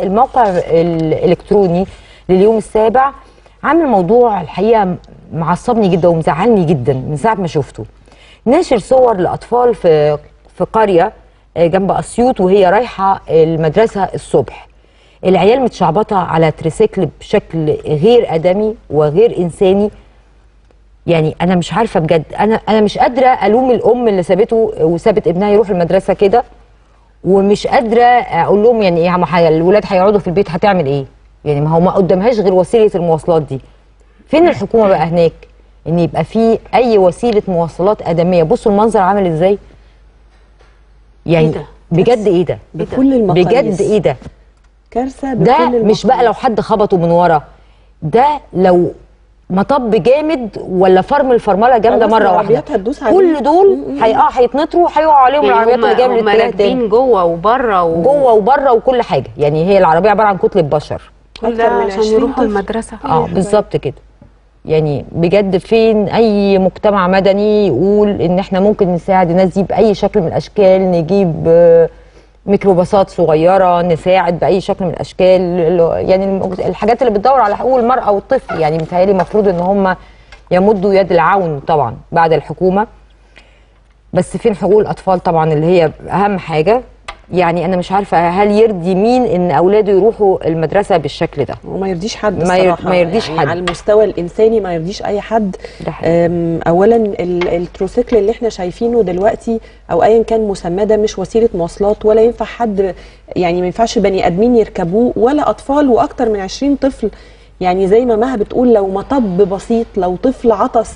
الموقع الالكتروني لليوم السابع عامل موضوع الحقيقه معصبني جدا ومزعلني جدا من ساعه ما شفته. ناشر صور لاطفال في قريه جنب اسيوط وهي رايحه المدرسه الصبح. العيال متشعبطه على تريسيكل بشكل غير ادمي وغير انساني. يعني انا مش عارفه بجد، انا مش قادره الوم الام اللي سابته وسابت ابنها يروح المدرسه كده، ومش قادره اقول لهم يعني ايه الولاد هيقعدوا في البيت هتعمل ايه؟ يعني ما هو ما قدامهاش غير وسيله المواصلات دي. فين الحكومه بقى هناك؟ ان يبقى في اي وسيله مواصلات ادميه. بصوا المنظر عامل ازاي؟ يعني إيه بجد؟ ايه ده؟ بكل المقاييس بجد ايه ده؟ كارثه بكل المقاييس. ده مش بقى لو حد خبطه من ورا، ده لو مطب جامد ولا الفرمله جامده مره واحده، كل دول هيتنطروا وهيقعوا عليهم العربيات الجامده. هم راكبين جوه وبره وكل حاجه. يعني هي العربيه عباره عن كتله بشر، كل ده عشان يروحوا المدرسه. بالظبط كده. يعني بجد فين اي مجتمع مدني يقول ان احنا ممكن نساعد الناس دي باي شكل من الاشكال؟ نجيب ميكروباصات صغيره، نساعد باي شكل من الاشكال. يعني الحاجات اللي بتدور على حقوق المراه والطفل، يعني متهيألي المفروض ان هم يمدوا يد العون طبعا بعد الحكومه. بس فين حقوق الاطفال طبعا اللي هي اهم حاجه. يعني انا مش عارفه هل يرضي مين ان اولاده يروحوا المدرسه بالشكل ده؟ وما يرضيش حد الصراحه، ما يرضيش يعني حد على المستوى الانساني، ما يرضيش اي حد. اولا التروسيكل اللي احنا شايفينه دلوقتي او ايا كان مسمى ده مش وسيله مواصلات، ولا ينفع حد، يعني ما ينفعش بني ادمين يركبوه ولا اطفال، واكتر من 20 طفل. يعني زي ما مها بتقول، لو مطب بسيط، لو طفل عطس،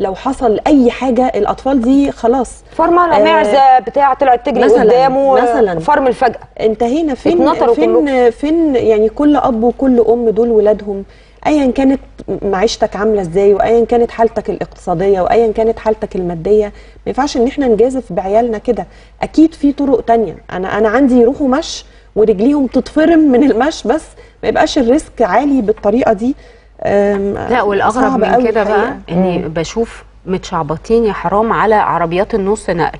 لو حصل اي حاجه، الاطفال دي خلاص فرمله معزه بتاع طلعت تجري قدامه مثلا، فرمل فجاه. انتهينا. فين يعني كل اب وكل ام دول ولادهم، ايا كانت معيشتك عامله ازاي، وايا كانت حالتك الاقتصاديه، وايا كانت حالتك الماديه، ما ينفعش ان احنا نجازف بعيالنا كده. اكيد في طرق تانية. انا عندي يروحوا مشي ورجليهم تتفرم من المشي، بس ما يبقاش الريسك عالي بالطريقه دي. لا، والاغرب من كده بقى اني بشوف متشعبطين يا حرام على عربيات النص نقل.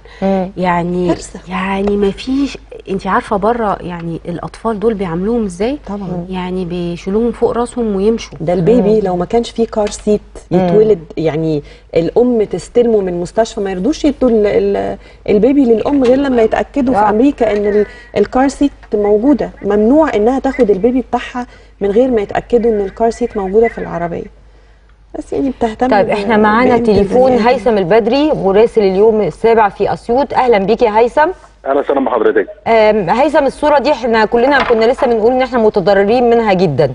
يعني فرصة. يعني ما فيش، انت عارفه بره يعني الاطفال دول بيعاملوهم ازاي؟ طبعا يعني بيشيلوهم فوق راسهم ويمشوا. ده البيبي لو ما كانش فيه كار سيت يتولد، يعني الام تستلمه من مستشفى، ما يردوش يدوا البيبي للام غير لما يتاكدوا في امريكا ان الكار سيت موجوده. ممنوع انها تاخد البيبي بتاعها من غير ما يتاكدوا ان الكار سيت موجوده في العربيه. بس يعني بتهتم. طيب احنا معانا تليفون هيثم البدري مراسل اليوم السابع في اسيوط. اهلا بيك يا هيثم. اهلا وسهلا بحضرتك. هيثم، الصوره دي احنا كلنا كنا لسه بنقول ان احنا متضررين منها جدا.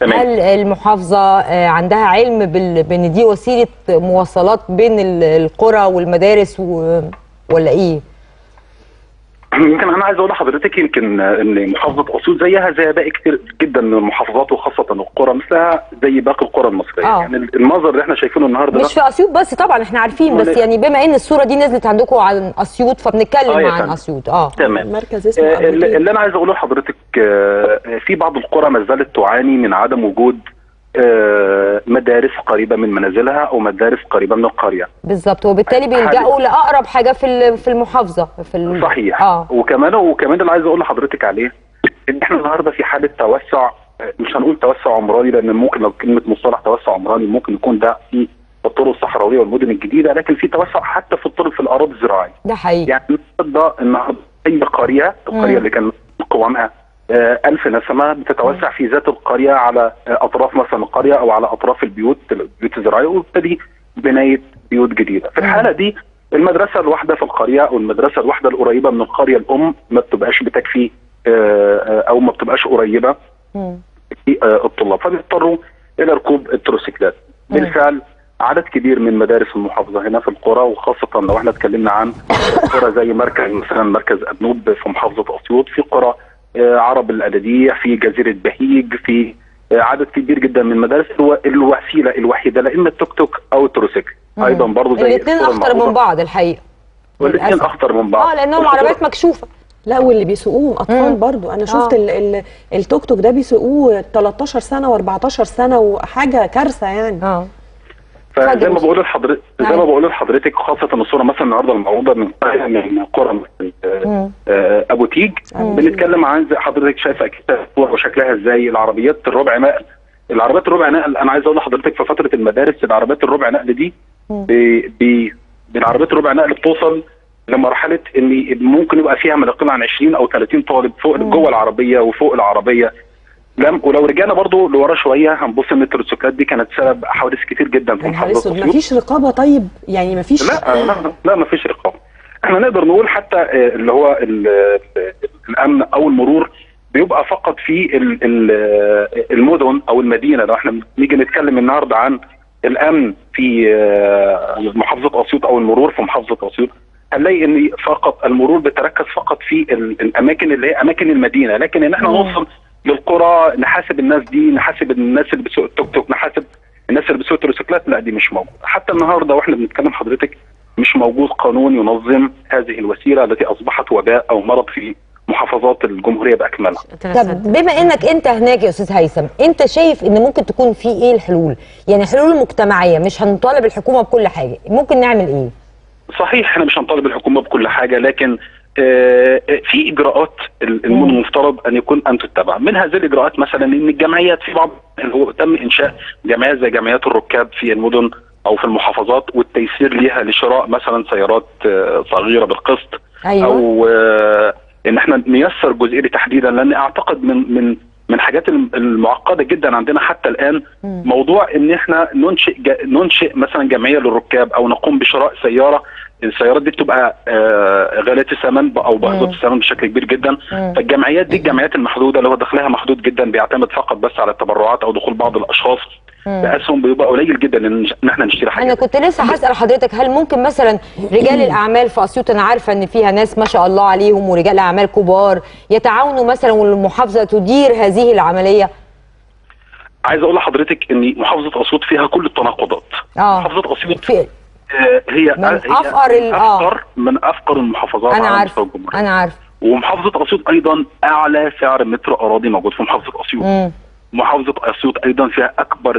تمام. هل المحافظه عندها علم بان دي وسيله مواصلات بين القرى والمدارس ولا ايه؟ يمكن انا عايز اقول لحضرتك يمكن ان محافظه اسيوط زيها زي باقي كتير جدا من المحافظات، وخاصه القرى مثلها زي باقي القرى المصريه. يعني المنظر اللي احنا شايفينه النهارده مش في اسيوط بس، طبعا احنا عارفين، بس يعني بما ان الصوره دي نزلت عندكم عن اسيوط فبنتكلم عن اسيوط. تمام. مركز اسمه اللي انا عايز اقوله لحضرتك، في بعض القرى ما زالت تعاني من عدم وجود مدارس قريبه من منازلها او مدارس قريبه من القريه. بالظبط، وبالتالي بيلجأوا لاقرب حاجه في المحافظه صحيح. وكمان اللي عايز اقول لحضرتك عليه ان احنا النهارده في حاله توسع، مش هنقول توسع عمراني لان ممكن لو كلمه مصطلح توسع عمراني ممكن يكون ده في الطرق الصحراويه والمدن الجديده، لكن في توسع حتى في الطرق في الاراضي الزراعيه. ده حقيقي. يعني النهارده اي قريه، القريه اللي كان قوامها 1000 نسمه بتتوسع في ذات القريه على اطراف مثلا القريه او على اطراف البيوت الزراعيه، وبالتالي بنايه بيوت جديده. في الحاله دي المدرسه الواحده في القريه او المدرسه الواحده القريبه من القريه الام ما بتبقاش بتكفي او ما بتبقاش قريبه الطلاب، فبيضطروا الى ركوب التروسيكلات. بالفعل عدد كبير من مدارس المحافظه هنا في القرى، وخاصه لو احنا اتكلمنا عن قرى زي مثلا مركز أبنوب في محافظه اسيوط، في قرى عرب الأداديح، في جزيرة بهيج، في عدد كبير جدا من المدارس. هو الوسيلة الوحيدة لا إما التوك توك أو التروسيكل. أيضا برضه زي الاثنين أخطر من بعض الحقيقة. والاثنين أخطر من بعض لأنهم عربيات مكشوفة. لا، واللي بيسوقوهم أطفال برضه. أنا شفت التوك توك ده بيسوقوه 13 سنة و14 سنة وحاجة كارثة يعني. فزي ما بقول لحضرتك خاصه الصوره مثلا النهارده المعروضه من قرى ابو تيج، بنتكلم عن زي حضرتك شايفه اكيد الصور وشكلها ازاي. العربيات الربع نقل، انا عايز اقول لحضرتك في فتره المدارس العربيات الربع نقل دي بالعربيات الربع نقل بتوصل لمرحله ان ممكن يبقى فيها ما يقل عن 20 او 30 طالب فوق جوه العربيه وفوق العربيه. ولو رجعنا برضو لورا شويه هنبص ان التروسيكلات دي كانت سبب حوادث كتير جدا في محافظه اسيوط. مفيش رقابه؟ طيب يعني مفيش لا مفيش رقابه. احنا نقدر نقول حتى اللي هو الامن او المرور بيبقى فقط في المدن او المدينه. لو احنا نيجي نتكلم النهارده عن الامن في محافظه اسيوط او المرور في محافظه اسيوط، هنلاقي ان فقط المرور بيتركز فقط في الاماكن اللي هي اماكن المدينه، لكن ان احنا نوصل للقرى نحاسب الناس دي، نحاسب الناس اللي بيسوق التوك توك، نحاسب الناس اللي بيسوق التروسيكلات، لا دي مش موجوده. حتى النهارده واحنا بنتكلم حضرتك مش موجود قانون ينظم هذه الوسيله التي اصبحت وباء او مرض في محافظات الجمهوريه باكملها. طب بما انك انت هناك يا استاذ هيثم، انت شايف ان ممكن تكون في ايه الحلول؟ يعني الحلول المجتمعيه، مش هنطالب الحكومه بكل حاجه، ممكن نعمل ايه؟ صحيح احنا مش هنطالب الحكومه بكل حاجه، لكن في اجراءات المفترض ان تتبع. من هذه الاجراءات مثلا ان الجمعيات، في بعض هو تم انشاء جمعيات زي جمعيات الركاب في المدن او في المحافظات والتيسير ليها لشراء مثلا سيارات صغيره بالقسط. أيوة. او ان احنا نيسر الجزئيه دي تحديدا، لان اعتقد من الحاجات المعقده جدا عندنا حتى الان موضوع ان احنا ننشئ مثلا جمعيه للركاب او نقوم بشراء سياره. السيارات دي بتبقى غاليه الثمن او باهظه الثمن بشكل كبير جدا. فالجمعيات دي الجمعيات المحدوده اللي هو دخلها محدود جدا، بيعتمد فقط بس على التبرعات او دخول بعض الاشخاص بأسهم، بيبقى قليل جدا ان احنا نشتري حاجه. انا كنت لسه هسال حضرتك، هل ممكن مثلا رجال الاعمال في اسيوط، انا عارفه ان فيها ناس ما شاء الله عليهم ورجال اعمال كبار، يتعاونوا مثلا والمحافظه تدير هذه العمليه؟ عايز اقول لحضرتك ان محافظه اسيوط فيها كل التناقضات. محافظه اسيوط هي من افقر المحافظات على مستوى الجمهوريه. انا عارف. ومحافظه اسيوط ايضا اعلى سعر متر اراضي موجود في محافظه اسيوط. محافظه اسيوط ايضا فيها اكبر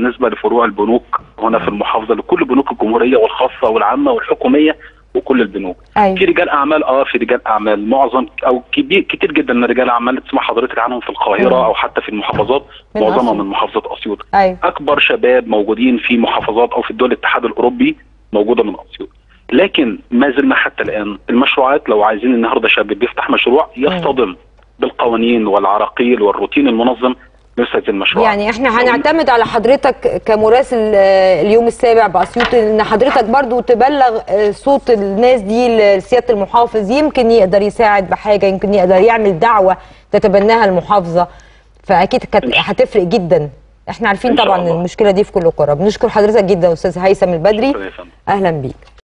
نسبه لفروع البنوك هنا في المحافظه، لكل بنوك الجمهوريه والخاصه والعامه والحكوميه وكل البنوك. أيوة. في رجال اعمال معظم او كتير جدا من رجال الاعمال تسمع حضرتك عنهم في القاهره او حتى في المحافظات، معظمهم من محافظه اسيوط. أيوة. اكبر شباب موجودين في محافظات او في دول الاتحاد الاوروبي موجوده من اسيوط. لكن ما زلنا حتى الان المشروعات، لو عايزين النهارده شاب بيفتح مشروع يصطدم بالقوانين والعراقيل والروتين المنظم لسه المشروع. يعني احنا هنعتمد على حضرتك كمراسل اليوم السابع باسيوط، ان حضرتك برضو تبلغ صوت الناس دي لسياده المحافظ، يمكن يقدر يساعد بحاجه، يمكن يقدر يعمل دعوه تتبناها المحافظه، فاكيد كانت هتفرق جدا. احنا عارفين طبعا المشكله دي في كل القرى. بنشكر حضرتك جدا استاذ هيثم البدري، اهلا بيك.